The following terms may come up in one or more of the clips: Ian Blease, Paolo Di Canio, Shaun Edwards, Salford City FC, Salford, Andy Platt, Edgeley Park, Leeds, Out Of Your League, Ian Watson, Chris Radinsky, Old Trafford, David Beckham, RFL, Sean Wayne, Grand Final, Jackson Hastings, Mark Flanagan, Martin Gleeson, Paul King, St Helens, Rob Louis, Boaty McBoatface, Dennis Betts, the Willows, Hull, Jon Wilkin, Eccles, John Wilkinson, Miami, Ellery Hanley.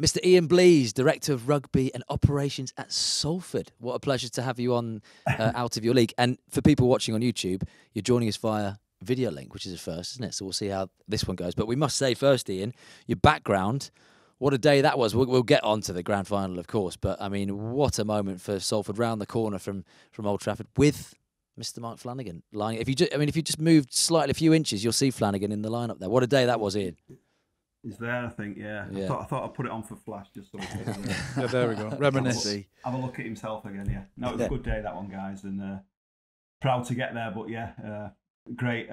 Mr. Ian Blease, Director of Rugby and Operations at Salford. What a pleasure to have you on Out of Your League. And for people watching on YouTube, you're joining us via video link, which is a first, isn't it? So we'll see how this one goes. But we must say first, Ian, your background, what a day that was. We'll get on to the grand final, of course. But, I mean, what a moment for Salford, round the corner from Old Trafford with Mr. Mark Flanagan lying. If you just moved slightly a few inches, you'll see Flanagan in the lineup there. What a day that was, Ian. He's there, I think. Yeah, yeah. I thought I'd put it on for flash just so. Yeah, there we go. Reminisce. Have a look at himself again. Yeah. No, it was a good day that one, guys, and proud to get there. But yeah, great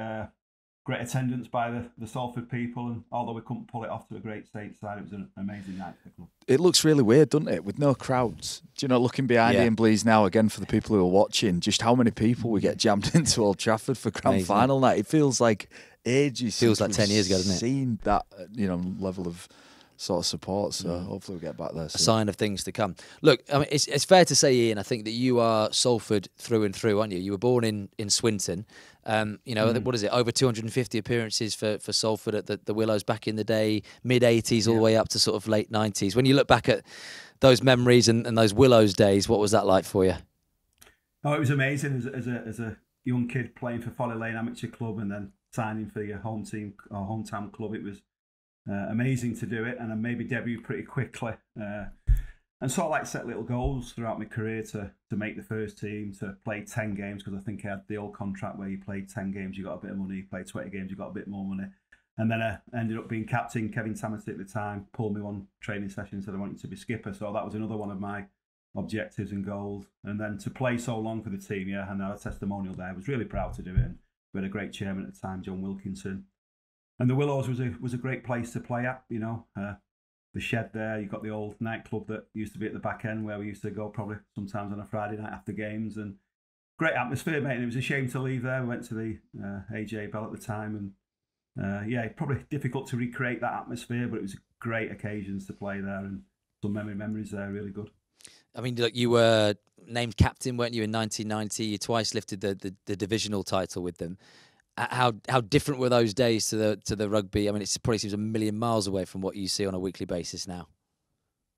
attendance by the Salford people, and although we couldn't pull it off to a great stateside, it was an amazing night. It looks really weird, doesn't it, with no crowds? Do you know, looking behind Ian Blease now, again, for the people who are watching, just how many people we get jammed into Old Trafford for grand final night. It feels like ages. Feels like 10 years ago, doesn't it? Seen that, you know, level of sort of support. So hopefully we'll get back there soon. A sign of things to come. Look, I mean, it's fair to say, Ian, I think that you are Salford through and through, aren't you? You were born in Swinton. You know, what is it? Over 250 appearances for Salford at the Willows back in the day, mid-80s all the way up to sort of late 90s. When you look back at those memories and those Willows days, what was that like for you? Oh, it was amazing as a young kid playing for Folly Lane Amateur Club and then signing for your home team or hometown club. It was amazing to do it, and I maybe debut pretty quickly and sort of like set little goals throughout my career to make the first team, to play 10 games, because I think I had the old contract where you played 10 games, you got a bit of money, you played 20 games, you got a bit more money. And then I ended up being captain. Kevin Tamatick at the time pulled me one training session and said I wanted to be skipper, so that was another one of my objectives and goals. And then to play so long for the team, and I had a testimonial there. I was really proud to do it, and we had a great chairman at the time, John Wilkinson. And the Willows was a great place to play at, you know. The shed there, you've got the old nightclub that used to be at the back end where we used to go probably sometimes on a Friday night after games. And great atmosphere, mate. And it was a shame to leave there. We went to the A.J. Bell at the time. And probably difficult to recreate that atmosphere, but it was great occasions to play there. And some memories there, really good. I mean, like, you were named captain, weren't you, in 1990? You twice lifted the divisional title with them. How different were those days to the rugby? I mean, it probably seems a million miles away from what you see on a weekly basis now.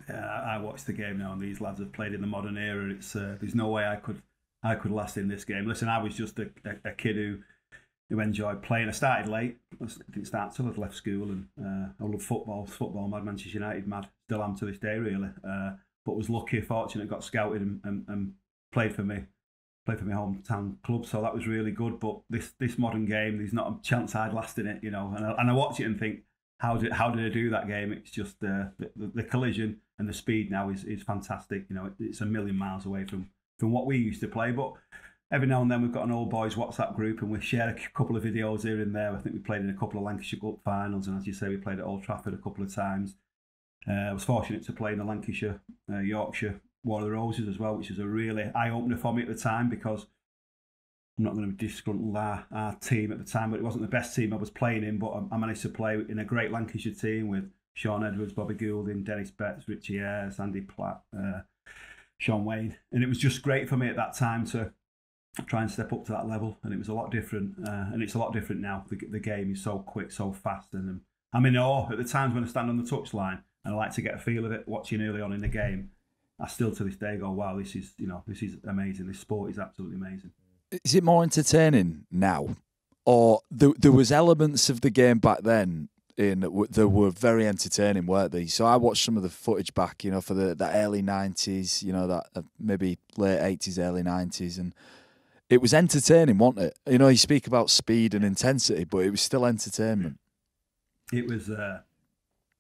Yeah, I watch the game now, and these lads have played in the modern era. It's there's no way I could last in this game. Listen, I was just a kid who enjoyed playing. I started late. I didn't start till I'd left school, and I loved football. Football mad, Manchester United mad. Still am to this day, really. But was lucky, fortunate, got scouted and played for me. Played for my hometown club, so that was really good. But this modern game, there's not a chance I'd last in it, you know. And I watch it and think, how did I do that game? It's just the collision and the speed now is fantastic. You know, it's a million miles away from what we used to play. But every now and then we've got an old boys WhatsApp group, and we share a couple of videos here and there. I think we played in a couple of Lancashire Cup finals, and as you say, we played at Old Trafford a couple of times. I was fortunate to play in the Lancashire, Yorkshire War of the Roses as well, which is a really eye-opener for me at the time, because I'm not going to disgruntle our team at the time, but it wasn't the best team I was playing in, but I managed to play in a great Lancashire team with Shaun Edwards, Bobby Goulding, Dennis Betts, Richie Ayres, Andy Platt, Sean Wayne. And it was just great for me at that time to try and step up to that level, and it was a lot different, and it's a lot different now. The game is so quick, so fast, and I'm in awe at the times when I stand on the touchline, and I like to get a feel of it, watching early on in the game. I still to this day go, wow, this is amazing. This sport is absolutely amazing. Is it more entertaining now? Or there was elements of the game back then that were very entertaining, weren't they? So I watched some of the footage back, you know, for the early 90s, you know, that maybe late 80s, early 90s. And it was entertaining, wasn't it? You know, you speak about speed and intensity, but it was still entertainment. It was...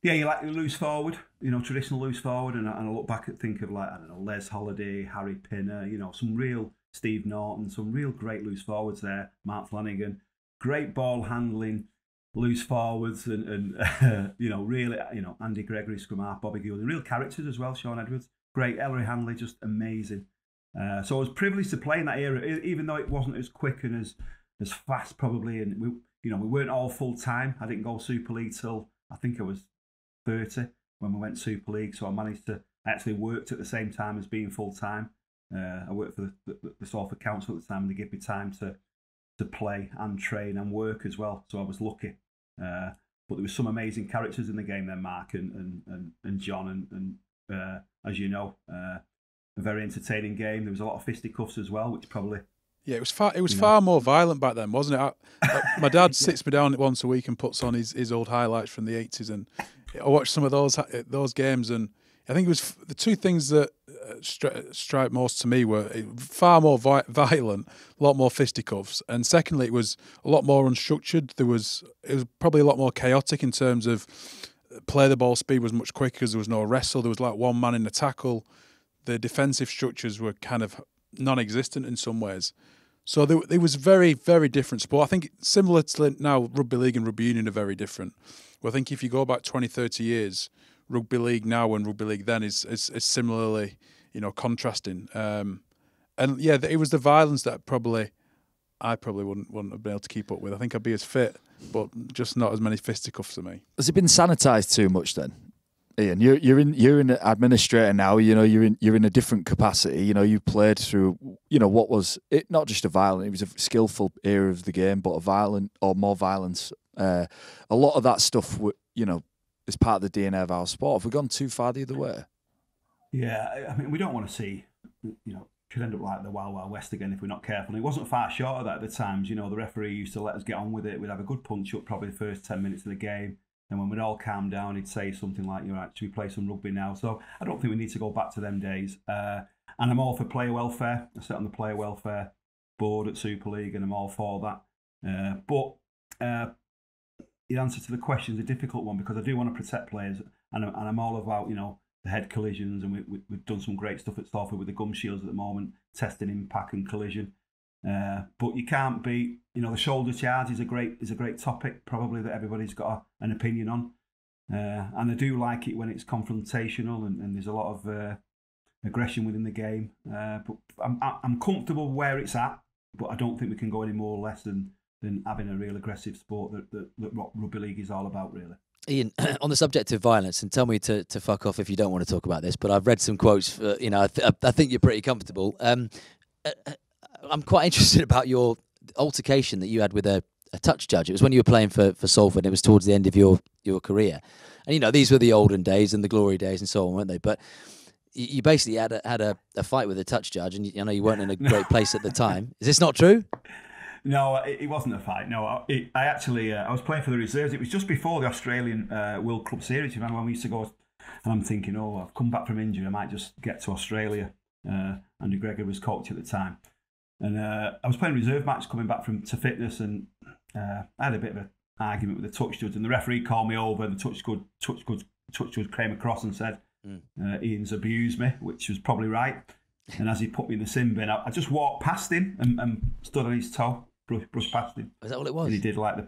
Yeah, you like loose forward, you know, traditional loose forward, and I look back and think of, like, I don't know, Les Holiday, Harry Pinner, you know, some real Steve Norton, some real great loose forwards there, Mark Flanagan, great ball handling, loose forwards, and you know, really, you know, Andy Gregory, scrum half, Bobby Goulding, real characters as well, Shaun Edwards, great, Ellery Hanley, just amazing. So I was privileged to play in that era, even though it wasn't as quick and as fast probably, and we weren't all full time. I didn't go Super League till I think I was 30 when we went Super League, so I managed to actually worked at the same time as being full time. I worked for the Salford Council at the time, and they gave me time to play and train and work as well. So I was lucky. But there were some amazing characters in the game then, Mark and John, and as you know, a very entertaining game. There was a lot of fisticuffs as well, which probably... Yeah, it was far more violent back then, wasn't it? My dad sits me down once a week and puts on his old highlights from the 80s, and I watched some of those games, and I think it was the two things that strike most to me were far more violent, a lot more fisticuffs, and secondly, it was a lot more unstructured. It was probably a lot more chaotic in terms of play. The ball speed was much quicker because there was no wrestle. There was like one man in a tackle. The defensive structures were kind of non-existent in some ways. So it was very, very different sport. I think similar to now, rugby league and rugby union are very different. Well, I think if you go back 20, 30 years, rugby league now and rugby league then is similarly, you know, contrasting. And yeah, it was the violence that I probably wouldn't have been able to keep up with. I think I'd be as fit, but just not as many fisticuffs to me. Has it been sanitised too much then? Ian, you're an administrator now. You know, you're in a different capacity. You know, you played through, you know, what was it? Not just a violent, it was a skillful era of the game, but a violent or more violence. A lot of that stuff, you know, is part of the DNA of our sport. Have we gone too far the other way? Yeah, I mean, we don't want to see, you know, could end up like the Wild Wild West again if we're not careful. And it wasn't far short of that at the times. You know, the referee used to let us get on with it. We'd have a good punch up probably the first 10 minutes of the game. And when we'd all calm down, he'd say something like, "You're right, should we play some rugby now?" So I don't think we need to go back to them days. And I'm all for player welfare. I sit on the player welfare board at Super League, and I'm all for that. But the answer to the question is a difficult one, because I do want to protect players, and I'm all about, you know, the head collisions, and we've done some great stuff at Salford with the gum shields at the moment, testing impact and collision. But you can't beat, you know, the shoulder charge is a great topic probably that everybody's got an opinion on, and I do like it when it's confrontational and there's a lot of aggression within the game. But I'm comfortable where it's at, but I don't think we can go any more or less than having a real aggressive sport that rugby league is all about, really. Ian, on the subject of violence, and tell me to fuck off if you don't want to talk about this, but I've read some quotes. For, you know, I think you're pretty comfortable. I'm quite interested about your altercation that you had with a touch judge. It was when you were playing for Salford, and it was towards the end of your career. And, you know, these were the olden days and the glory days and so on, weren't they? But you basically had a fight with a touch judge, and you know you weren't in a great place at the time. Is this not true? No, it wasn't a fight. No, I actually, I was playing for the reserves. It was just before the Australian World Cup Series. You remember when we used to go, and I'm thinking, oh, I've come back from injury, I might just get to Australia. Andrew Gregor was coach at the time. And I was playing reserve match coming back to fitness, and I had a bit of an argument with the touch judge, and the referee called me over, and the touch judge came across and said, Ian's abused me, which was probably right. And as he put me in the sin bin, I just walked past him and stood on his toe, brushed past him. Is that all it was? And he did like the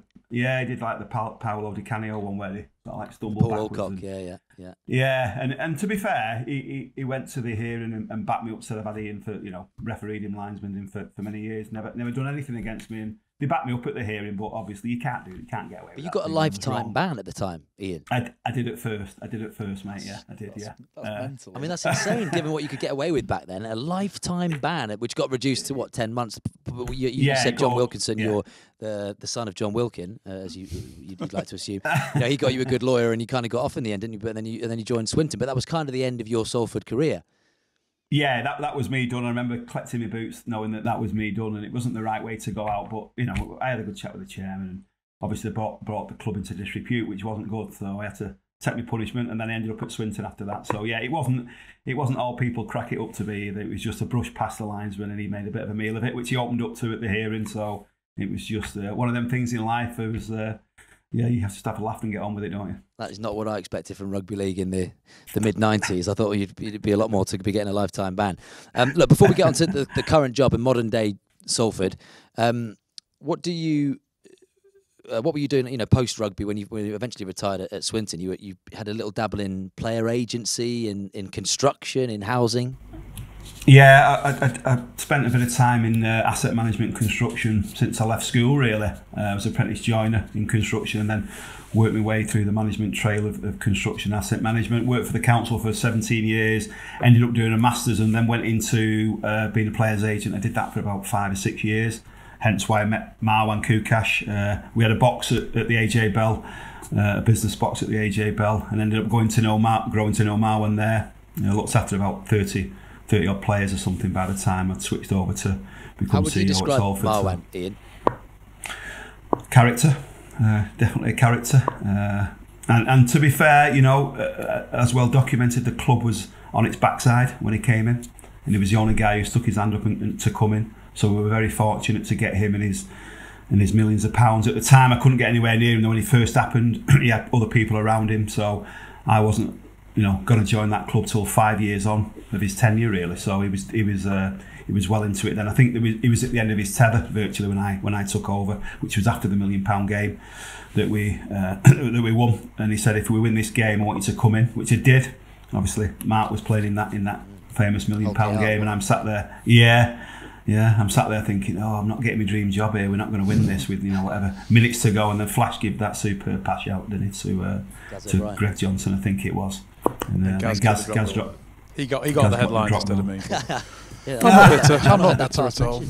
Paolo Di Canio one where he like stumbled Paul backwards. Paul Alcock, yeah. And to be fair, he went to the hearing and backed me up, said I've had Ian for, you know, refereed him, linesman him for many years, never done anything against me. And they backed me up at the hearing, but obviously you can't do it, you can't get away with it. But you got a lifetime ban at the time, Ian. I did at first, mate, yeah. That's mental. I mean, that's insane, given what you could get away with back then. A lifetime ban, which got reduced to, what, 10 months? You said John Wilkinson, you're the son of John Wilkin, as you'd like to assume. You know, he got you a good lawyer and you kind of got off in the end, didn't you? But then you joined Swinton. But that was kind of the end of your Salford career. Yeah, that was me done. I remember collecting my boots, knowing that was me done, and it wasn't the right way to go out. But, you know, I had a good chat with the chairman, and obviously brought the club into disrepute, which wasn't good. So I had to take my punishment, and then I ended up at Swinton after that. So yeah, it wasn't all people crack it up to be. It was just a brush past the linesman, and he made a bit of a meal of it, which he opened up to at the hearing. So it was just one of them things in life. It was. Yeah, you have to stop a laugh and get on with it, don't you? That is not what I expected from rugby league in the mid-90s. I thought you'd be a lot more to be getting a lifetime ban. Look, before we get on to the current job in modern-day Salford, what were you doing, you know, post-rugby when you eventually retired at Swinton? You had a little dabble in player agency, in construction, in housing? Yeah, I spent a bit of time in asset management construction since I left school, really. I was an apprentice joiner in construction, and then worked my way through the management trail of construction asset management. Worked for the council for 17 years, ended up doing a master's, and then went into being a player's agent. I did that for about 5 or 6 years, hence why I met Marwan Koukash. We had a box at the A.J. Bell a business box at the A.J. Bell, and ended up going to Nomar, growing to Nomar and there. You know, looked after about 30 odd players or something by the time I'd switched over to become CEO at Salford. How would you describe Marwan? Character, definitely a character. And to be fair, you know, as well documented, the club was on its backside when he came in, and he was the only guy who stuck his hand up and to come in. So we were very fortunate to get him and his millions of pounds. At the time, I couldn't get anywhere near him. Though when he first happened, he had other people around him, so I wasn't, you know, going to join that club till 5 years on of his tenure, really. So he was well into it then. I think there was, he was at the end of his tether virtually when I took over, which was after the £1 million game that we won. And he said, if we win this game, I want you to come in, which I did. Obviously, Mark was playing in that famous £1 million game, and I'm sat there, I'm sat there thinking, oh, I'm not getting my dream job here. We're not going to win this with, you know, whatever, minutes to go. And then Flash gave that superb pass out, didn't he, to Greg Johnson, I think it was. And Gaz dropped. He got the headline instead of me. I'm not bitter at all.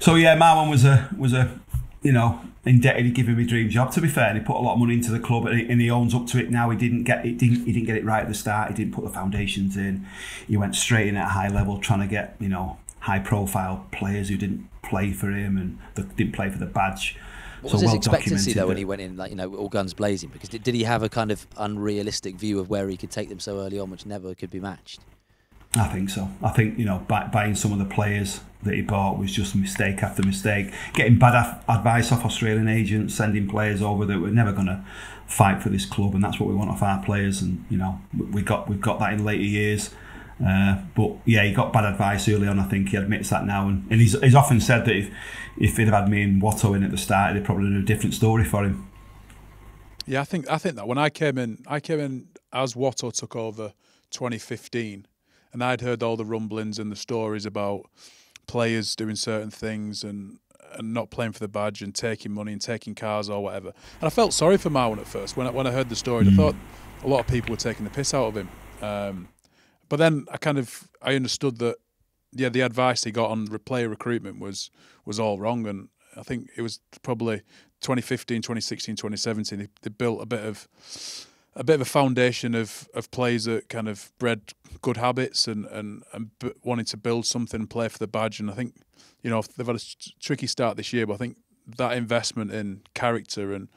So yeah, Marwan was you know, indebted. He gave him a dream job, to be fair, and he put a lot of money into the club, and he owns up to it now. He didn't get it right at the start. He didn't put the foundations in. He went straight in at a high level, trying to get, you know, high-profile players who didn't play for him and didn't play for the badge. What was his expectancy though when he went in, like, you know, all guns blazing? Because did he have a kind of unrealistic view of where he could take them so early on, which never could be matched? I think so. I think, you know, buying some of the players that he bought was just mistake after mistake. Getting bad advice off Australian agents, sending players over that were never going to fight for this club, and that's what we want off our players. And you know, we've got that in later years. But yeah, he got bad advice early on. I think he admits that now, and he's often said that if he'd have had me and Watto in at the start, it'd probably been a different story for him. Yeah, I think that when I came in as Watto took over 2015, and I'd heard all the rumblings and the stories about players doing certain things and not playing for the badge and taking money and taking cars or whatever. And I felt sorry for Marwan at first when I heard the story. I thought a lot of people were taking the piss out of him. But then I understood that, yeah, the advice he got on player recruitment was all wrong. And I think it was probably 2015, 2016, 2017, they built a bit of a foundation of players that kind of bred good habits and wanting to build something and play for the badge. And I think, you know, they've had a tricky start this year, but I think that investment in character and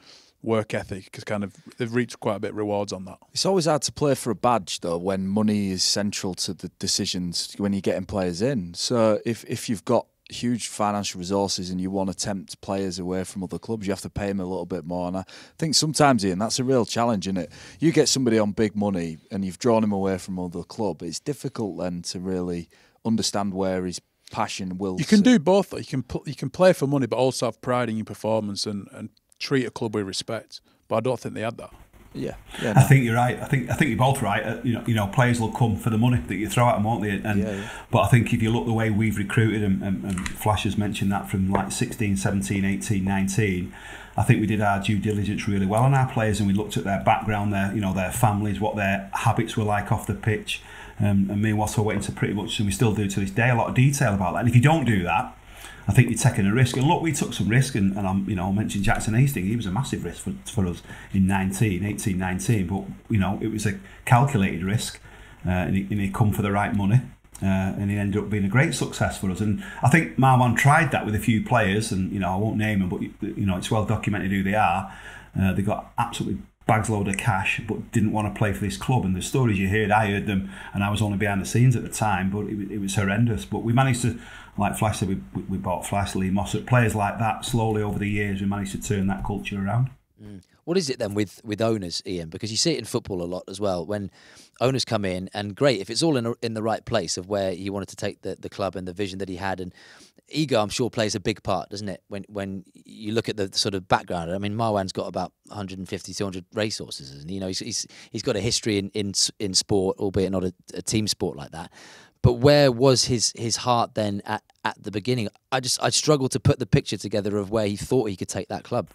work ethic, because kind of they've reaped quite a bit of rewards on that. It's always hard to play for a badge though when money is central to the decisions when you're getting players in. So if you've got huge financial resources and you want to tempt players away from other clubs, you have to pay them a little bit more. And I think sometimes, Ian, that's a real challenge, isn't it? You get somebody on big money and you've drawn him away from other club, it's difficult then to really understand where his passion will sit. You can do both. You can play for money but also have pride in your performance and treat a club with respect, but I don't think they had that. Yeah no. I think you're right. I think you're both right. You know, players will come for the money that you throw at them, won't they? And yeah. But I think if you look the way we've recruited, and Flash has mentioned that from like 16, 17, 18, 19, I think we did our due diligence really well on our players, and we looked at their background, their families, what their habits were like off the pitch, and me and Watto went into pretty much, and we still do to this day, a lot of detail about that. And if you don't do that, I think you're taking a risk. And look, we took some risk, and I mentioned Jackson Hastings. He was a massive risk for us in 18, 19, but you know, it was a calculated risk, and he come for the right money, and he ended up being a great success for us. And I think Marwan tried that with a few players, and you know, I won't name them, but you know, it's well documented who they are. They got absolutely bags load of cash, but didn't want to play for this club. And the stories you heard, I heard them, and I was only behind the scenes at the time, but it was horrendous. But we managed to, like Flash said, we bought Flash, Lee Mossop, players like that. Slowly over the years, we managed to turn that culture around. Mm. What is it then with owners, Ian? Because you see it in football a lot as well. When owners come in, and great, if it's all in the right place of where he wanted to take the club and the vision that he had, and ego, I'm sure, plays a big part, doesn't it? When you look at the sort of background, I mean, Marwan's got about 150, 200 racehorses, and you know, he's got a history in sport, albeit not a team sport like that. But where was his heart then at the beginning? I struggle to put the picture together of where he thought he could take that club.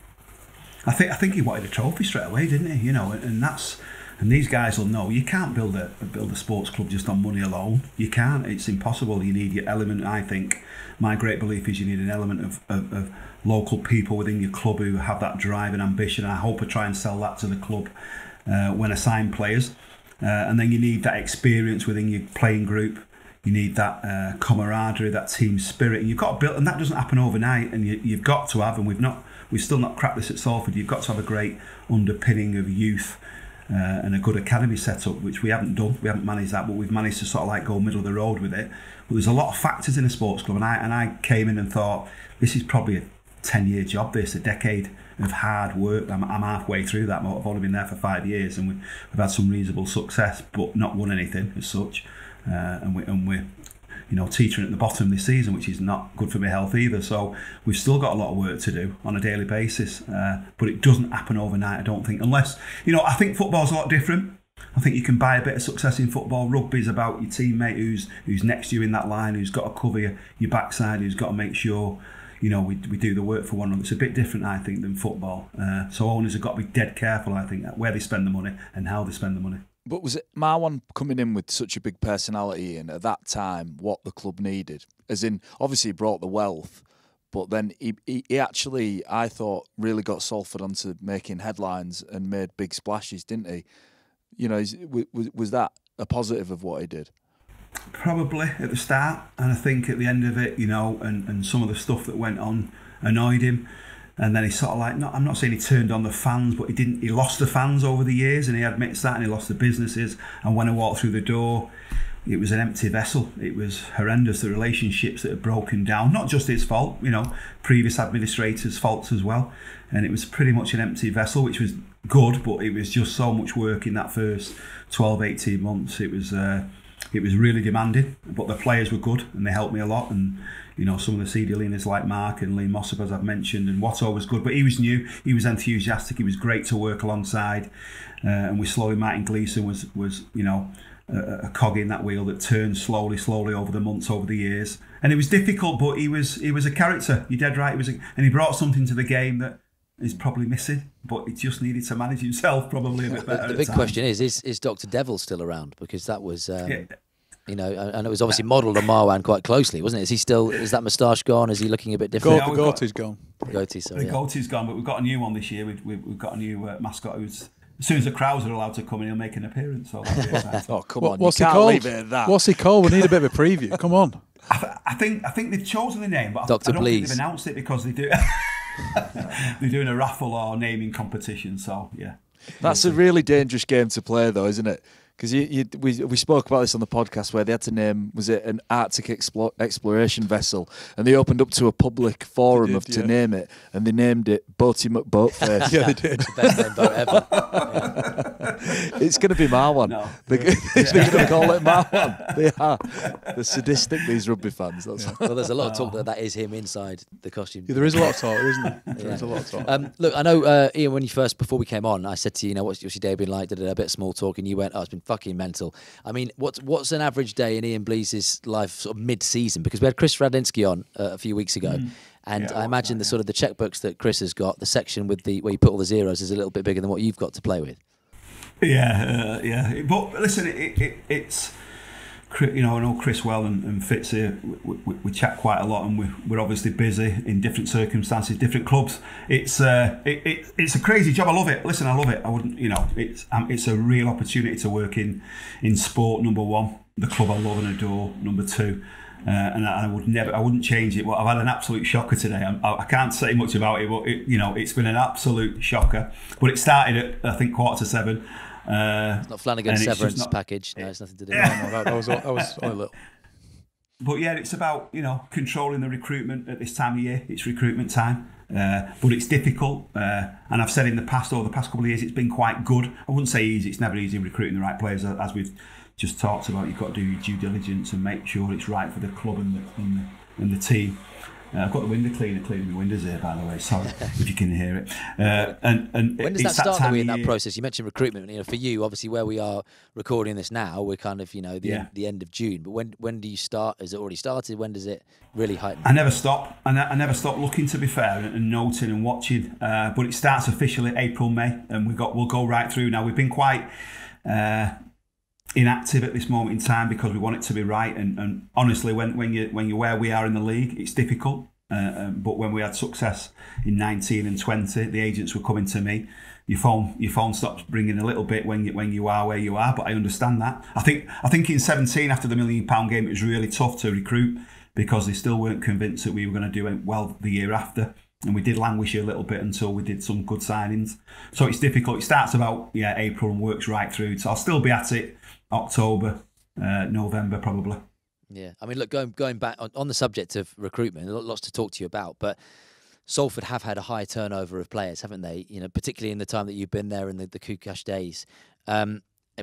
I think he wanted a trophy straight away, didn't he? You know, and that's And these guys will know you can't build a sports club just on money alone. You can't. It's impossible. You need your element. I think my great belief is you need an element of local people within your club who have that drive and ambition. And I hope I try and sell that to the club when I sign players. And then you need that experience within your playing group. You need that camaraderie, that team spirit. And you've got to build, and that doesn't happen overnight. And you've got to have, and we've still not cracked this at Salford. You've got to have a great underpinning of youth. And a good academy setup, which we haven't done. We haven't managed that, but we've managed to sort of like go middle of the road with it. But there's a lot of factors in a sports club, and I came in and thought, this is probably a 10-year job, a decade of hard work. I'm halfway through that. I've only been there for 5 years, and we've had some reasonable success, but not won anything as such. And we're you know, teetering at the bottom this season, which is not good for my health either. So we've still got a lot of work to do on a daily basis, but it doesn't happen overnight, I don't think, unless, you know, I think football's a lot different. I think you can buy a bit of success in football. Rugby's about your teammate who's next to you in that line, who's got to cover your backside, who's got to make sure, you know, we do the work for one another. It's a bit different, I think, than football. So owners have got to be dead careful, I think, where they spend the money and how they spend the money. But was it Marwan coming in with such a big personality, and at that time, what the club needed? As in, obviously he brought the wealth, but then he actually, I thought, really got Salford onto making headlines and made big splashes, didn't he? You know, was that a positive of what he did? Probably at the start, and I think at the end of it, you know, and some of the stuff that went on annoyed him. And then he sort of like, not, I'm not saying he turned on the fans, but he didn't. He lost the fans over the years, and he admits that, and he lost the businesses. And when I walked through the door, it was an empty vessel. It was horrendous, the relationships that had broken down. Not just his fault, you know, previous administrators' faults as well. And it was pretty much an empty vessel, which was good, but it was just so much work in that first 12, 18 months. It was really demanding, but the players were good, and they helped me a lot. And you know, some of the senior leaders like Mark and Lee Mossop, as I've mentioned, and Watto was good, but he was new, he was enthusiastic, he was great to work alongside, and we slowly, Martin Gleeson was you know, a cog in that wheel that turned slowly over the months, over the years, and it was difficult, but he was a character. You're dead right. And he brought something to the game that is probably missing, but he just needed to manage himself probably a bit better. The big question is Dr. Devil still around? Because that was, you know, and it was obviously modelled on Marwan quite closely, wasn't it? Is he still? Is that moustache gone? Is he looking a bit different? The goatee's gone. The goatee's gone, but we've got a new one this year. We've got a new mascot who's. As soon as the crowds are allowed to come in, he'll make an appearance. So oh, come on! What's you can't called? Leave it at that. What's he called? We need a bit of a preview. Come on. I think they've chosen the name, but Dr. I don't think they've announced it because they do. They're doing a raffle or naming competition, so yeah. That's a really dangerous game to play, though, isn't it? Because we spoke about this on the podcast where they had to name, was it an Arctic exploration vessel? And they opened up to a public forum to name it, and they named it Boaty McBoatface. Yeah, they did. Best name boat ever. Yeah. It's going to be Marwan. No. They're going to call it Marwan. They are. They're sadistic, these rugby fans. That's well, there's a lot of talk that is him inside the costume. Yeah, there is a lot of talk, isn't there? There is a lot of talk. Look, I know, Ian, when you first, before we came on, I said to you, you know, what's your day been like? Did a bit of small talk, and you went, oh, it's been fucking mental. I mean, what's an average day in Ian Blease's life, sort of mid-season? Because we had Chris Radinsky on a few weeks ago, and I imagine the sort of the checkbooks that Chris has got, the section with where you put all the zeros, is a little bit bigger than what you've got to play with. Yeah, yeah. But listen, it's you know, I know Chris well, and Fitz here. We chat quite a lot, and we're obviously busy in different circumstances, different clubs. It's a crazy job. I love it. Listen, I love it. I wouldn't, you know, it's a real opportunity to work in sport. Number one, the club I love and adore. Number two, and I wouldn't change it. Well, I've had an absolute shocker today. I can't say much about it, but you know, it's been an absolute shocker. But it started at, I think, 7:15. It's not Flanagan's severance package. No, it's nothing to do with that. I was a little. But yeah, it's about, you know, controlling the recruitment at this time of year. It's recruitment time, but it's difficult. And I've said in the past, over the past couple of years, it's been quite good. I wouldn't say easy. It's never easy recruiting the right players, as we've just talked about. You've got to do your due diligence and make sure it's right for the club and the team. I've got the window cleaner cleaning the windows here, by the way. Sorry if you can hear it. And when does that start that in that process? You mentioned recruitment. You know, for you, obviously, where we are recording this now, we're kind of, you know, the end of June. But when do you start? Has it already started? When does it really heighten? I never stop. I never stop looking, to be fair, and noting and watching. But it starts officially April, May, and we'll go right through now. We've been quite inactive at this moment in time because we want it to be right. And honestly, when you're where we are in the league, it's difficult. But when we had success in 19 and 20, the agents were coming to me. Your phone stops ringing a little bit when you are where you are. But I understand that. I think in 17 after the £1 million game, it was really tough to recruit because they still weren't convinced that we were going to do it well the year after. And we did languish a little bit until we did some good signings. So it's difficult. It starts about April and works right through. So I'll still be at it October, November probably. Yeah, I mean, look, going back on the subject of recruitment, lots to talk to you about, but Salford have had a high turnover of players, haven't they? You know, particularly in the time that you've been there in the Koukash days,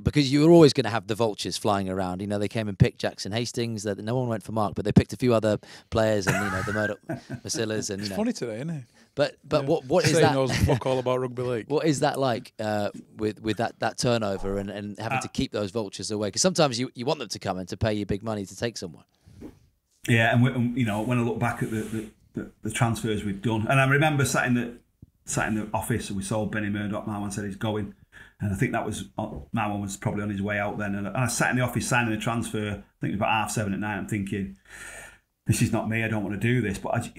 because you were always going to have the vultures flying around. You know, they came and picked Jackson Hastings. No one went for Mark, but they picked a few other players, and you know, the Murdoch, Masillas, and it's funny today, isn't it? But yeah. what is that? Knows fuck all about rugby league. What is that like with that turnover and having to keep those vultures away? Because sometimes you want them to come and to pay you big money to take someone. Yeah, and you know, when I look back at the transfers we've done, and I remember sat in the office and we sold Benny Murdoch. Marwan said he's going, and I think that was Marwan was probably on his way out then. And I sat in the office signing the transfer. I think it was about 7:30 at night. I'm thinking, this is not me, I don't want to do this. But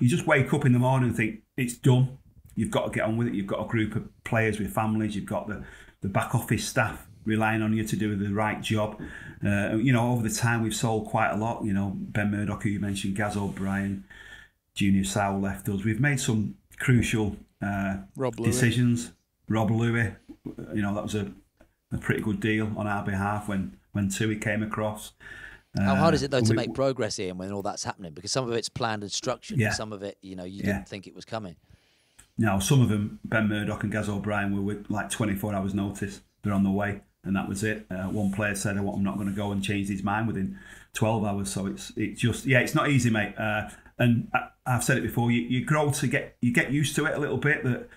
you just wake up in the morning and think, it's done. You've got to get on with it. You've got a group of players with families. You've got the back office staff relying on you to do the right job. You know, over the time, we've sold quite a lot. You know, Ben Murdoch, who you mentioned, Gaz O'Brien, Junior Sowell left us. We've made some crucial decisions. Rob Louis, you know, that was a pretty good deal on our behalf when Tui came across. How hard is it, though, to make progress, Ian, when all that's happening? Because some of it's planned and structured, yeah. And some of it, you know, you didn't think it was coming. No, some of them, Ben Murdoch and Gaz O'Brien, were with like 24 hours notice. They're on the way, and that was it. One player said, I'm not going to go, and changed his mind within 12 hours. So it's just, yeah, it's not easy, mate. And I've said it before, you grow to get used to it a little bit, that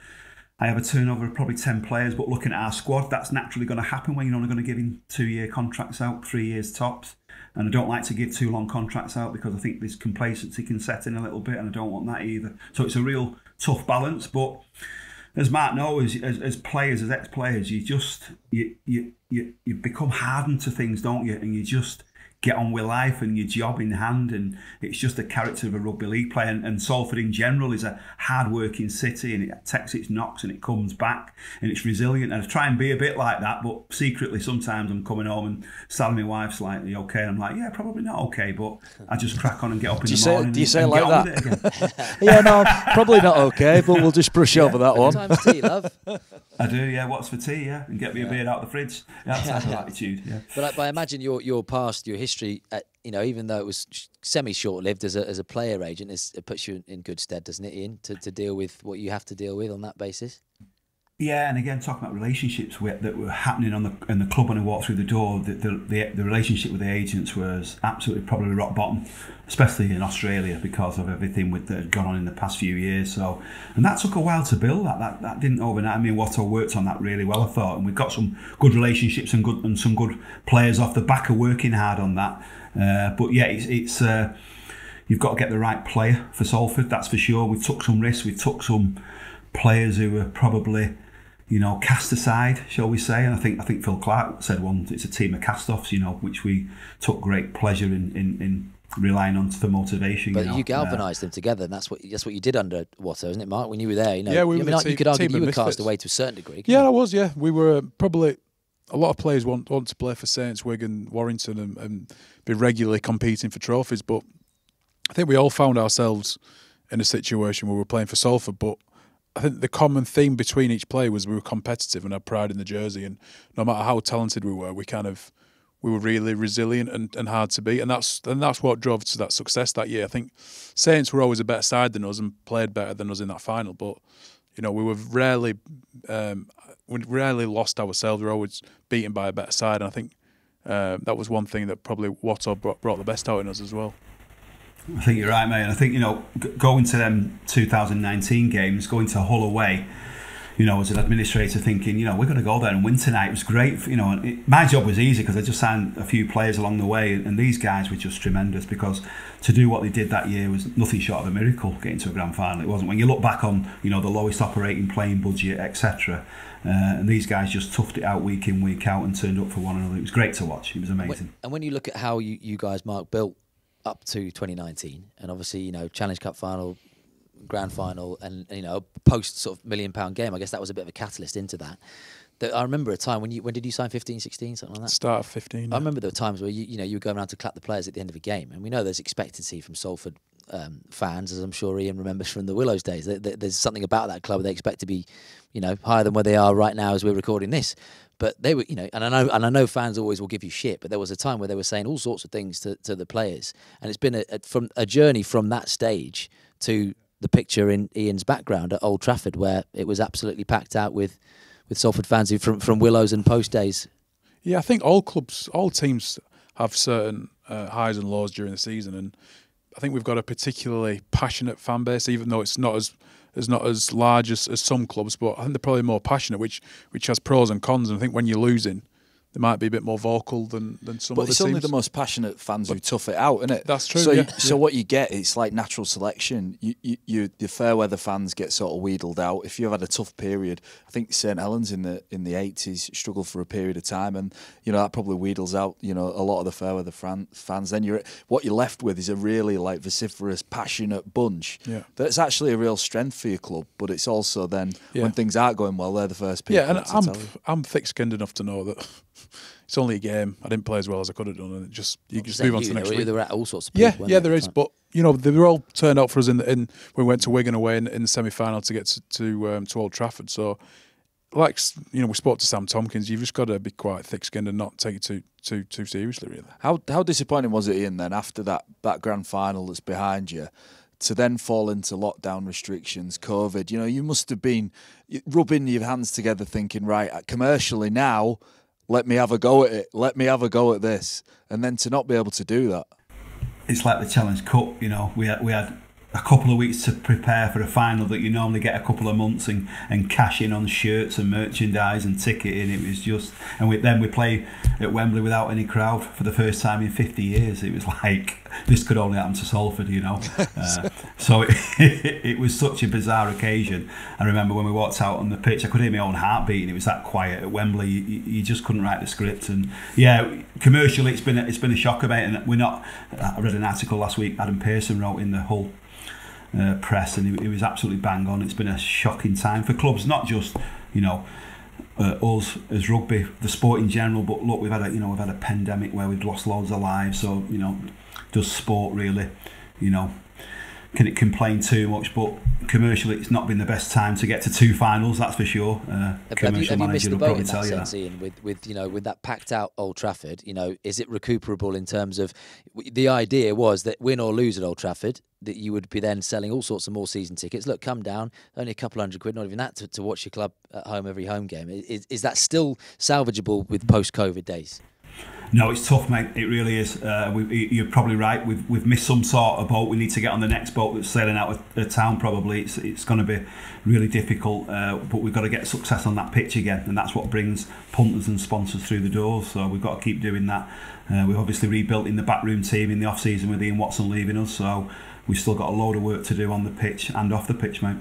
I have a turnover of probably 10 players, but looking at our squad, that's naturally going to happen when you're only going to give in 2-year contracts out, 3 years tops. And I don't like to give too long contracts out because I think this complacency can set in a little bit, and I don't want that either. So it's a real tough balance. But as Mark knows, as players, as ex-players, you become hardened to things, don't you? And you just get on with life and your job in hand, and it's just the character of a rugby league player. And Salford in general is a hard-working city, and it takes its knocks and it comes back, and it's resilient. And I try and be a bit like that, but secretly sometimes I'm coming home and stabbing my wife slightly, okay, and I'm like, yeah, probably not okay, but I just crack on and get up in the morning. Do you say it like that? Yeah, no, probably not okay, but we'll just brush over that one. Times tea, love. I do, yeah. What's for tea? Yeah, and get me a beer out of the fridge. That's that type of attitude. Yeah. But I imagine your past, your history. You know, even though it was semi-short-lived as a player agent, it puts you in good stead, doesn't it, Ian, to deal with what you have to deal with on that basis? Yeah, and again, talking about relationships that were happening in the club when I walked through the door, the relationship with the agents was absolutely probably rock bottom, especially in Australia because of everything that had gone on in the past few years. So, and that took a while to build. That didn't overnight. I mean, Watto worked on that really well, I thought, and we've got some good relationships and some good players off the back of working hard on that. But yeah, it's you've got to get the right player for Salford, that's for sure. We took some risks. We took some players who were probably, you know, cast aside, shall we say? And I think Phil Clark said once, it's a team of cast-offs, you know, which we took great pleasure in relying on for motivation. But you galvanised them together, and that's what you did under Watto, isn't it, Mark? When you were there, you know, yeah, you could argue you were cast away to a certain degree. Yeah, I was. Yeah, we were probably. A lot of players want to play for Saints, Wigan, Warrington, and be regularly competing for trophies. But I think we all found ourselves in a situation where we were playing for Salford, but I think the common theme between each player was we were competitive and had pride in the jersey, and no matter how talented we were, we were really resilient and hard to beat, and that's what drove to that success that year. I think Saints were always a better side than us and played better than us in that final, but you know, we rarely lost ourselves. We were always beaten by a better side, and I think that was one thing that probably Watto brought the best out in us as well. I think you're right, mate. And I think, you know, going to them 2019 games, going to Hull away, you know, as an administrator, thinking, you know, we're going to go there and win tonight. It was great, you know. And my job was easy because I just signed a few players along the way, and these guys were just tremendous, because to do what they did that year was nothing short of a miracle, getting to a grand final. It wasn't. When you look back on, you know, the lowest operating playing budget, etc., and these guys just toughed it out week in, week out, and turned up for one another. It was great to watch. It was amazing. And when you look at how you guys, Mark, built up to 2019, and obviously, you know, Challenge Cup final, grand final, and, you know, post sort of £1 million game, I guess that was a bit of a catalyst into that. I remember a time when did you sign 15, 16, something like that? Start of 15. I remember there were times where you know, you were going around to clap the players at the end of a game, and we know there's expectancy from Salford fans, as I'm sure Ian remembers from the Willows days. There's something about that club where they expect to be, you know, higher than where they are right now as we're recording this. But they were, you know, and I know fans always will give you shit, but there was a time where they were saying all sorts of things to the players, and it's been a journey from that stage to the picture in Ian's background at Old Trafford, where it was absolutely packed out with Salford fans who from Willows and Post days. Yeah, I think all teams have certain highs and lows during the season, and I think we've got a particularly passionate fan base, even though it's not as large as some clubs, but I think they're probably more passionate, which has pros and cons. And I think when you're losing, they might be a bit more vocal than some other teams. But it's only the most passionate fans who tough it out, isn't it? That's true. So, yeah. So what you get, it's like natural selection. The fair weather fans get sort of wheedled out. If you've had a tough period, I think St Helens in the 80s struggled for a period of time, and you know that probably wheedles out, you know, a lot of the fair weather fans. Then what you're left with is a really like vociferous, passionate bunch. Yeah, that's actually a real strength for your club, but it's also then when things aren't going well, they're the first people. Yeah, and I'm thick-skinned enough to know that. It's only a game. I didn't play as well as I could have done, and you just move on to the next week. There were all sorts of people. Yeah, there is. But you know, they were all turned out for us when we went to Wigan away in the semi-final to get to Old Trafford. So, like, you know, we spoke to Sam Tompkins. You've just got to be quite thick-skinned and not take it too seriously, really. How disappointing was it, Ian, then, after that grand final that's behind you, to then fall into lockdown restrictions, COVID? You know, you must have been rubbing your hands together, thinking, right, commercially now, let me have a go at it. Let me have a go at this. And then to not be able to do that. It's like the Challenge Cup, you know. We had a couple of weeks to prepare for a final that you normally get a couple of months and cash in on shirts and merchandise and ticketing. It was just... And then we play at Wembley without any crowd for the first time in 50 years. It was like, this could only happen to Salford, you know. So it was such a bizarre occasion. I remember when we walked out on the pitch, I could hear my own heartbeat, and it was that quiet at Wembley. You just couldn't write the script. And yeah, commercially, it's been a shocker, mate. And we're not... I read an article last week Adam Pearson wrote in the Hull press, and he was absolutely bang on. It's been a shocking time for clubs, not just, you know, us as rugby, the sport in general. But look, we've had a pandemic where we've lost loads of lives. So, you know, does sport really, you know, can it complain too much? But commercially, it's not been the best time to get to two finals, that's for sure. Commercial manager will probably tell you that. Ian, with that packed out Old Trafford, you know, is it recuperable in terms of the idea was that win or lose at Old Trafford, that you would be then selling all sorts of more season tickets. Look, come down, only a couple £100, not even that, to watch your club at home every home game. Is that still salvageable with post-COVID days? No, it's tough, mate. It really is. You're probably right. We've missed some sort of boat. We need to get on the next boat that's sailing out of town, probably. It's going to be really difficult, but we've got to get success on that pitch again, and that's what brings punters and sponsors through the door. So we've got to keep doing that. We've obviously rebuilt in the backroom team in the off-season with Ian Watson leaving us, so we've still got a load of work to do on the pitch and off the pitch, mate.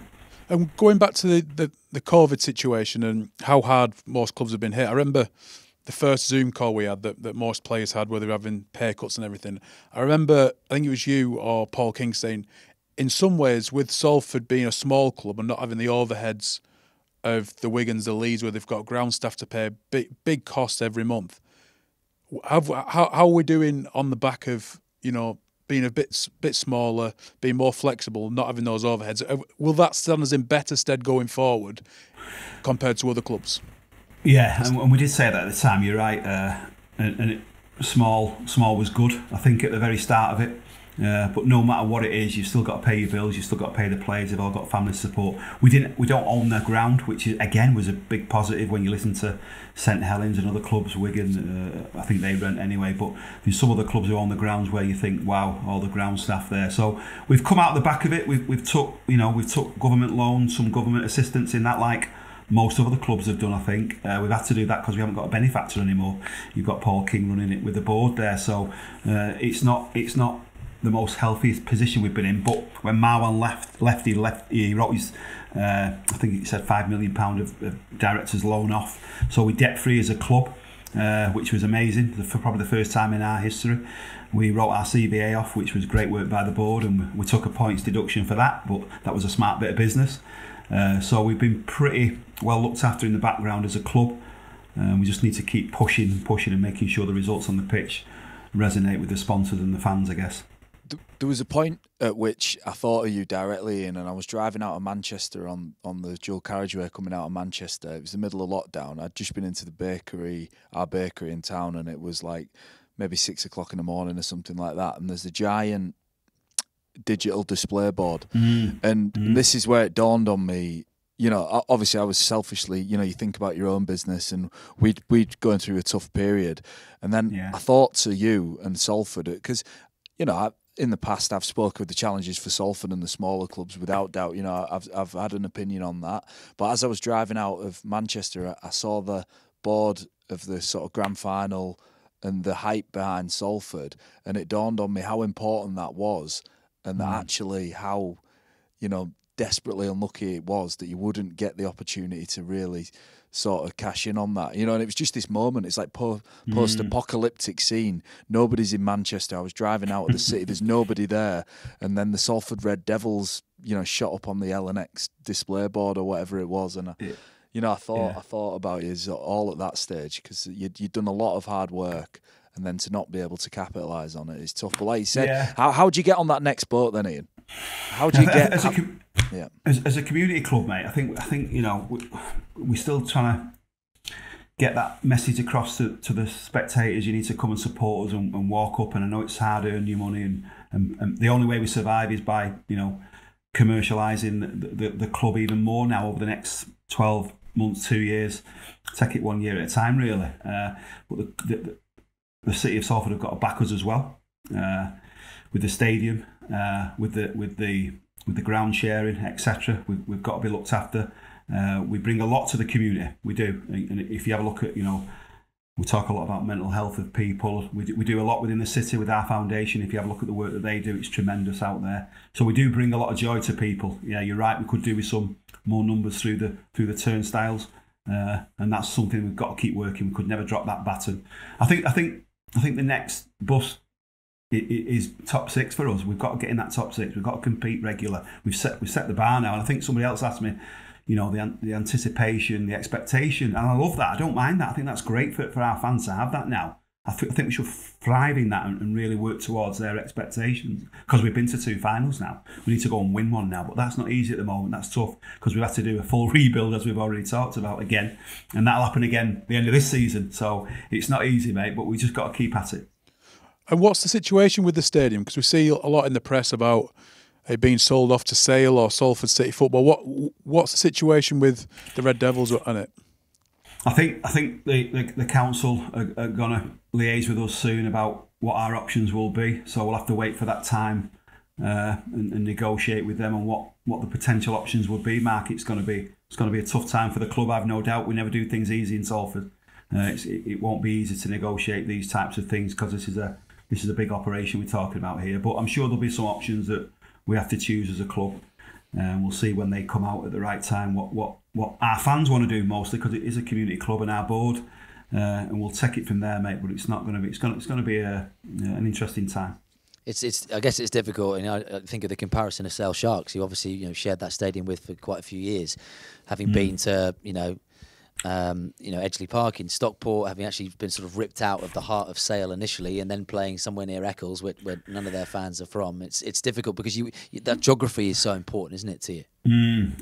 And going back to the COVID situation and how hard most clubs have been hit, I remember the first Zoom call we had that most players had, where they were having pay cuts and everything. I remember, I think it was you or Paul King saying, in some ways, with Salford being a small club and not having the overheads of the Wigans, the Leeds, where they've got ground staff to pay big costs every month, how are we doing on the back of, you know, being a bit smaller, being more flexible, not having those overheads? Will that stand us in better stead going forward compared to other clubs? Yeah, and we did say that at the time, you're right, small was good, I think, at the very start of it. But no matter what it is, you've still got to pay your bills, you've still got to pay the players, they've all got family support. We don't own their ground, which is, again, was a big positive when you listen to St Helens and other clubs, Wigan, I think they rent anyway, but there's some other clubs who own the grounds where you think, wow, all the ground staff there. So we've come out the back of it, we've took government loans, some government assistance in that, like most of other clubs have done, I think. We've had to do that because we haven't got a benefactor anymore. You've got Paul King running it with the board there, so it's not the most healthiest position we've been in. But when Marwan left, he wrote his, I think he said £5 million of directors loan off, so we're debt free as a club, which was amazing, for probably the first time in our history. We wrote our CBA off, which was great work by the board, and we took a points deduction for that, but that was a smart bit of business. So we've been pretty well looked after in the background as a club. We just need to keep pushing and making sure the results on the pitch resonate with the sponsors and the fans, I guess. There was a point at which I thought of you directly, and I was driving out of Manchester on the dual carriageway coming out of Manchester. It was the middle of lockdown. I'd just been into the bakery, our bakery in town, and it was like maybe 6 o'clock in the morning or something like that. And there's a giant digital display board. Mm. And this is where it dawned on me. You know, obviously I was selfishly, you know, you think about your own business, and we'd going through a tough period. And then I thought to you and Salford, because, you know, in the past, I've spoken with the challenges for Salford and the smaller clubs, without doubt. You know, I've had an opinion on that. But as I was driving out of Manchester, I saw the board of the sort of Grand Final and the hype behind Salford, and it dawned on me how important that was, and that actually how, you know, desperately unlucky it was that you wouldn't get the opportunity to really sort of cash in on that, you know. And it was just this moment. It's like post-apocalyptic scene. Nobody's in Manchester. I was driving out of the city. There's nobody there. And then the Salford Red Devils, you know, shot up on the LNX display board or whatever it was. And I thought about it all at that stage, because you'd done a lot of hard work, and then to not be able to capitalise on it is tough. But like you said, how do you get on that next boat then, Ian? How do you get as a community club, mate? I think you know, we're still trying to get that message across to the spectators. You need to come and support us and walk up. And I know it's hard earning your money, and the only way we survive is by, you know, commercialising the club even more now over the next 12 months, 2 years. Take it 1 year at a time, really. But the city of Salford have got to back us as well, with the stadium. With the ground sharing, etc. We've got to be looked after. We bring a lot to the community. We do. And if you have a look at, you know, we talk a lot about mental health of people. We do a lot within the city with our foundation. If you have a look at the work that they do, it's tremendous out there. So we do bring a lot of joy to people. Yeah, you're right. We could do with some more numbers through the turnstiles, and that's something we've got to keep working. We could never drop that baton. I think the next bus. It is top six for us. We've got to get in that top six. We've got to compete regular. We've set the bar now. And I think somebody else asked me, you know, the anticipation, the expectation. And I love that. I don't mind that. I think that's great for our fans to have that now. I think we should thrive in that and really work towards their expectations, because we've been to 2 finals now. We need to go and win one now, but that's not easy at the moment. That's tough, because we've had to do a full rebuild, as we've already talked about, again. And that'll happen again at the end of this season. So it's not easy, mate, but we've just got to keep at it. And what's the situation with the stadium? Because we see a lot in the press about it being sold off to Sale or Salford City Football. What's the situation with the Red Devils and it? I think the council are going to liaise with us soon about what our options will be. So we'll have to wait for that time and negotiate with them on what the potential options would be. Mark, it's going to be a tough time for the club. I've no doubt. We never do things easy in Salford. It won't be easy to negotiate these types of things, because this is a big operation we're talking about here. But I'm sure there'll be some options that we have to choose as a club. We'll see when they come out at the right time what our fans want to do, mostly, because it is a community club and our board. And we'll take it from there, mate. But it's going to be an interesting time. It's I guess it's difficult, and I think of the comparison of Sale Sharks, who obviously, you know, shared that stadium with for quite a few years, having been to, you know, Edgeley Park in Stockport, having actually been sort of ripped out of the heart of Sale initially, and then playing somewhere near Eccles, where none of their fans are from. It's difficult, because that geography is so important, isn't it, to you?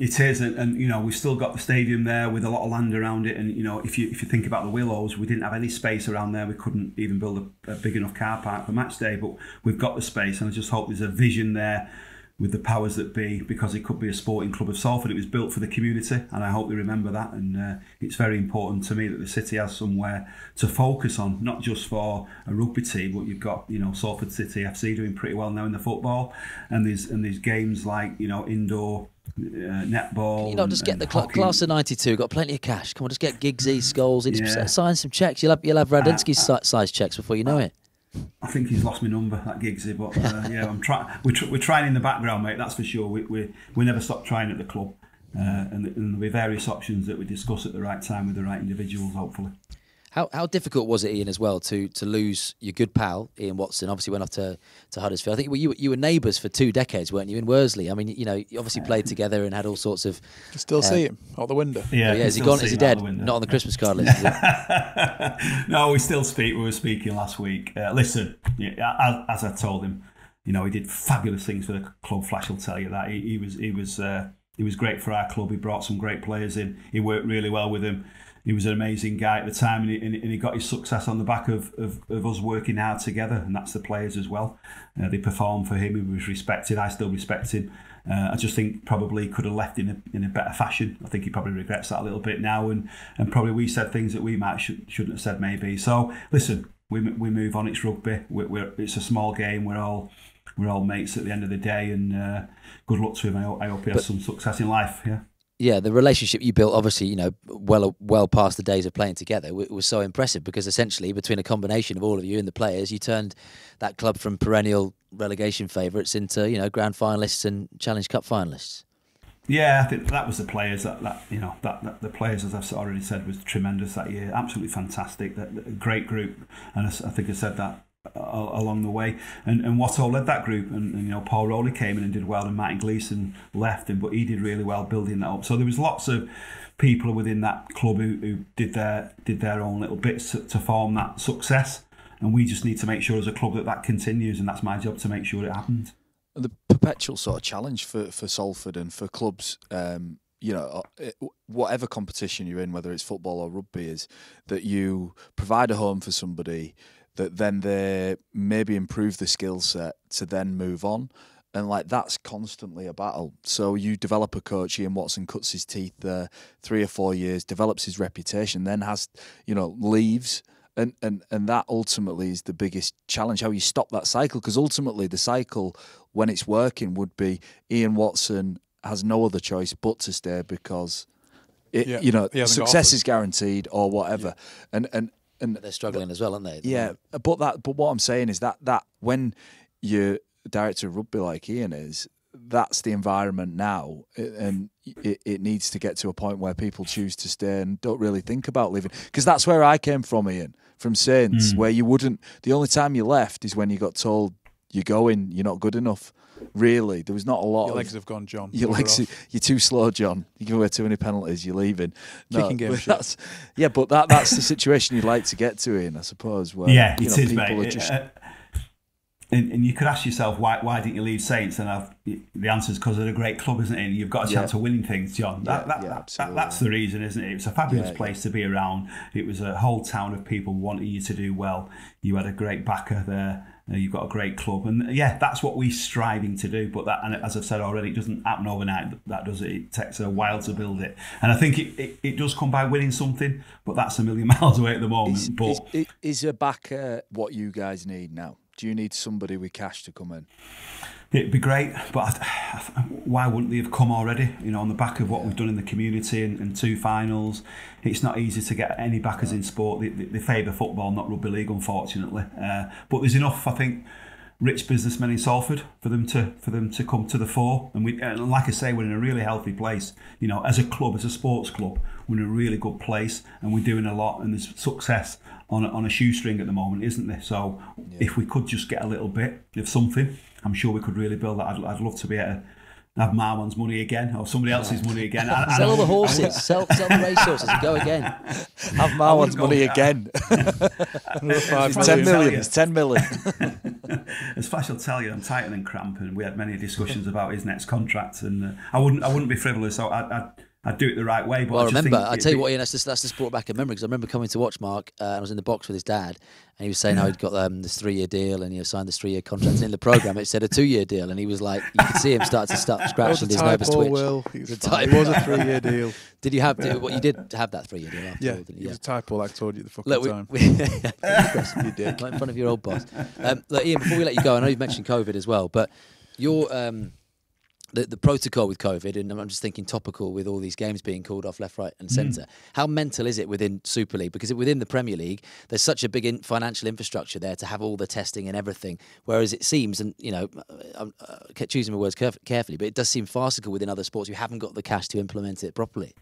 It is, and you know, we've still got the stadium there with a lot of land around it. And you know, if you think about the Willows, we didn't have any space around there. We couldn't even build a big enough car park for match day, but we've got the space, and I just hope there's a vision there with the powers that be, because it could be a sporting club of Salford. It was built for the community, and I hope they remember that. And it's very important to me that the city has somewhere to focus on, not just for a rugby team, but you've got, you know, Salford City FC doing pretty well now in the football, and there's games like, you know, indoor netball. Can you not just get the class of '92? Got plenty of cash. Come on, just get Giggsy, Scholes. Yeah. Sign some checks. You'll have Radinsky's size checks before you know it. I think he's lost my number, that Giggsy, but yeah, I'm trying. We're trying in the background, mate. That's for sure. We never stop trying at the club, and there'll be various options that we discuss at the right time with the right individuals, hopefully. How difficult was it, Ian, as well, to lose your good pal Ian Watson? Obviously went off to Huddersfield. I think you were neighbours for 2 decades, weren't you, in Worsley? I mean, you know, you obviously played together and had all sorts of. You can still see him out the window. Yeah, yeah. Is he gone? Is he dead? Not on the Christmas card list. Is it? No, we still speak. We were speaking last week. Listen, yeah, as I told him, you know, he did fabulous things for the club. Flash will tell you that he was. He was great for our club. He brought some great players in. He worked really well with him. He was an amazing guy at the time, and he got his success on the back of us working hard together, and that's the players as well. They performed for him. He was respected. I still respect him. I just think probably could have left in a better fashion. I think he probably regrets that a little bit now, and probably we said things that we might shouldn't have said maybe. So listen, we move on. It's rugby. It's a small game. We're all mates at the end of the day, and good luck to him. I hope he has some success in life. Yeah. Yeah, the relationship you built, obviously, you know, well past the days of playing together, was so impressive, because essentially between a combination of all of you and the players, you turned that club from perennial relegation favourites into, you know, grand finalists and Challenge Cup finalists. Yeah, I think that was the players that the players, as I've already said, was tremendous that year. Absolutely fantastic. That great group, and I think I said that along the way, and Watto led that group, and you know, Paul Rowley came in and did well, and Martin Gleeson left him, but he did really well building that up. So there was lots of people within that club who did their own little bits to form that success, and we just need to make sure as a club that continues, and that's my job to make sure it happens. The perpetual sort of challenge for Salford and for clubs, you know, whatever competition you're in, whether it's football or rugby, is that you provide a home for somebody, that then they maybe improve the skill set to then move on. And like, that's constantly a battle. So you develop a coach, Ian Watson cuts his teeth there 3 or 4 years, develops his reputation, then has, you know, leaves. And that ultimately is the biggest challenge, how you stop that cycle. Because ultimately the cycle, when it's working, would be Ian Watson has no other choice but to stay because, you know, success is guaranteed or whatever. Yeah. And they're struggling as well, aren't they? Yeah, but what I'm saying is that when you're director of rugby like Ian is, that's the environment now, and it needs to get to a point where people choose to stay and don't really think about leaving. Because that's where I came from, Ian, from Saints, where you wouldn't. The only time you left is when you got told you're going, you're not good enough. Really, there was not a lot. Your legs have gone, John. Your legs, you're too slow, John. You give away too many penalties, you're leaving. No, kicking game. Yeah, but that's the situation you'd like to get to, Ian, I suppose. Where, yeah, you know, it is, mate. And you could ask yourself, why didn't you leave Saints? And the answer is because they're a great club, isn't it? And you've got a chance of winning things, John. That's the reason, isn't it? It was a fabulous place to be around. It was a whole town of people wanting you to do well. You had a great backer there. You've got a great club, and yeah, that's what we're striving to do. But that, and as I've said already, it doesn't happen overnight. That does it. It takes a while to build it, and I think it does come by winning something. But that's a million miles away at the moment. Is a backer what you guys need now? Do you need somebody with cash to come in? It'd be great, but why wouldn't they have come already? You know, on the back of what we've done in the community and 2 finals, it's not easy to get any backers in sport. They favour football, not rugby league, unfortunately. But there's enough, I think, rich businessmen in Salford for them to come to the fore. And like I say, we're in a really healthy place. You know, as a club, as a sports club, we're in a really good place, and we're doing a lot. And there's success on a shoestring at the moment, isn't there? So if we could just get a little bit of something, I'm sure we could really build that. I'd love to be able to have Marwan's money again, or somebody else's money again. Sell the horses, sell the racehorses and go again. Have Marwan's money again. 10 million, it's 10 million. As Flash will tell you, I'm tighter than cramp, and we had many discussions about his next contract, and I wouldn't be frivolous. I I'd do it the right way. But well, I tell you what, Ian, that's just brought back a memory, because I remember coming to watch Mark, and I was in the box with his dad, and he was saying how he'd got this 3-year deal, and he signed this 3-year contract. And in the programme, it said a 2-year deal, and he was like, you could see him start to scratching his nervous twitch. It was a 3-year deal. Did you have? You did have that 3-year deal. After all, didn't you? It was a typo. I told you the fucking time. You did, like in front of your old boss. Look, Ian, before we let you go, I know you've mentioned COVID as well, but your the protocol with COVID, and I'm just thinking topical with all these games being called off left, right and centre. How mental is it within Super League? Because within the Premier League, there's such a big financial infrastructure there to have all the testing and everything, whereas it seems, and you know, I'm choosing my words carefully, but it does seem farcical within other sports who haven't got the cash to implement it properly.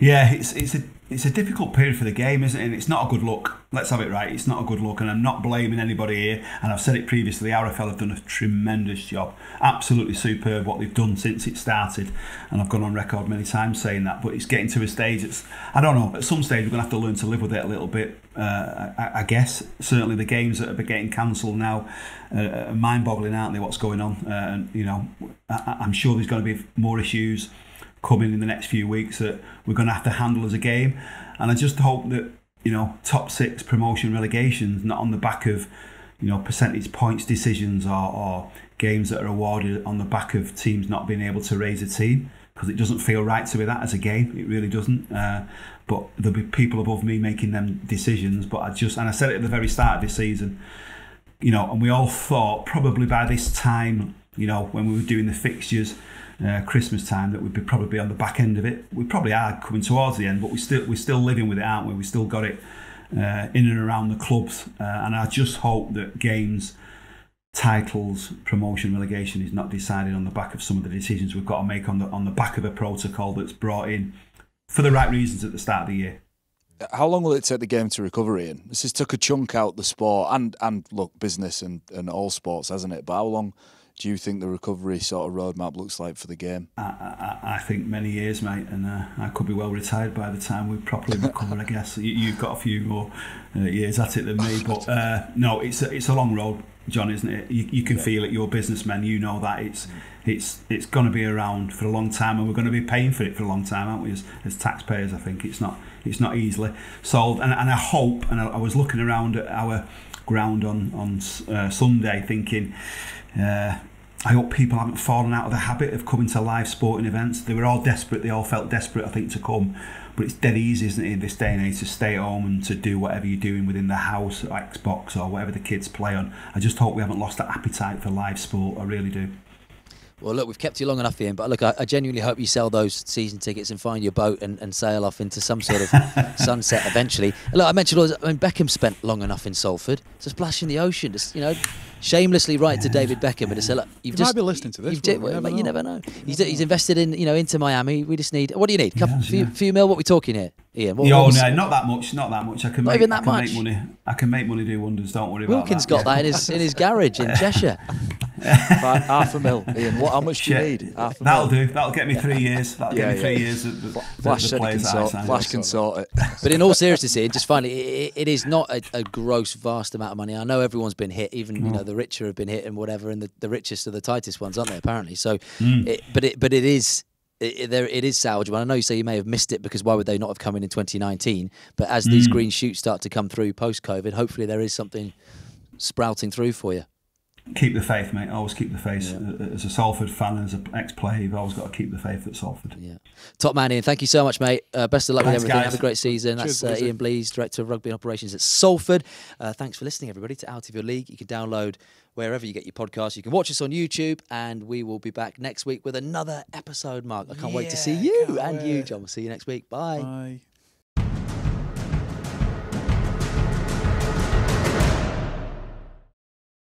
Yeah, it's a difficult period for the game, isn't it? And it's not a good look. Let's have it right. It's not a good look, and I'm not blaming anybody here. And I've said it previously, RFL have done a tremendous job, absolutely superb what they've done since it started. And I've gone on record many times saying that. But it's getting to a stage. I don't know. At some stage, we're going to have to learn to live with it a little bit. I guess certainly the games that are getting cancelled now are mind-boggling, aren't they? What's going on? And you know, I'm sure there's going to be more issues coming in the next few weeks that we're going to have to handle as a game. And I just hope that, you know, top six promotion relegations, not on the back of, you know, percentage points decisions or games that are awarded on the back of teams not being able to raise a team, because it doesn't feel right to be that as a game. It really doesn't. But there'll be people above me making them decisions. But I said it at the very start of this season, you know, and we all thought probably by this time, you know, when we were doing the fixtures, Christmas time, that we'd be probably on the back end of it. We probably are coming towards the end, but we're still living with it, aren't we? We still got it in and around the clubs, and I just hope that games, titles, promotion, relegation is not decided on the back of some of the decisions we've got to make on the back of a protocol that's brought in for the right reasons at the start of the year. How long will it take the game to recover, Ian? This has took a chunk out the sport and look, business and all sports, hasn't it? But how long do you think the recovery sort of roadmap looks like for the game? I think many years, mate, and I could be well retired by the time we properly recover. I guess you've got a few more years at it than me, but no, it's a long road, John, isn't it? You can feel it. You're businessmen, you know that it's going to be around for a long time, and we're going to be paying for it for a long time, aren't we? As taxpayers, I think it's not easily solved, and I hope. And I was looking around at our ground on Sunday, thinking, I hope people haven't fallen out of the habit of coming to live sporting events. They were all desperate. They all felt desperate, I think, to come. But it's dead easy, isn't it, in this day and age, to stay at home and to do whatever you're doing within the house, or Xbox, or whatever the kids play on. I just hope we haven't lost that appetite for live sport. I really do. Well, look, we've kept you long enough, Ian, but look, I genuinely hope you sell those season tickets and find your boat and sail off into some sort of sunset eventually. Look, I mentioned all this, I mean, Beckham spent long enough in Salford. It's a splash in the ocean, just, you know, shamelessly right to David Beckham. And to say, look, you might be listening to this. You never know. He's invested in, you know, into Miami. We just need, what do you need? Few mil, what are we talking here, Ian? No, not that much. I can make money. I can make money do wonders, don't worry about that. Wilkins got that in his garage in Cheshire. Half a mil, Ian. How much do you need? That'll do. That'll get me 3 years. That'll get me 3 years. Flash can sort it. But in all seriousness, Ian, just finally, it is not a gross, vast amount of money. I know everyone's been hit. Even you know, the richer have been hit and whatever, and the richest are the tightest ones, aren't they? Apparently. So, it is salvageable. I know you say you may have missed it, because why would they not have come in 2019? But as these green shoots start to come through post-COVID, hopefully there is something sprouting through for you. Keep the faith, mate. Always keep the faith. Yeah. As a Salford fan, as an ex-player, you've always got to keep the faith at Salford. Yeah. Top man, Ian. Thank you so much, mate. Best of luck with everything. Guys. Have a great season. Cheers. That's Ian Blease, Director of Rugby Operations at Salford. Thanks for listening, everybody, to Out of Your League. You can download wherever you get your podcasts. You can watch us on YouTube, and we will be back next week with another episode, Mark. I can't wait to see you, John. We'll see you next week. Bye. Bye.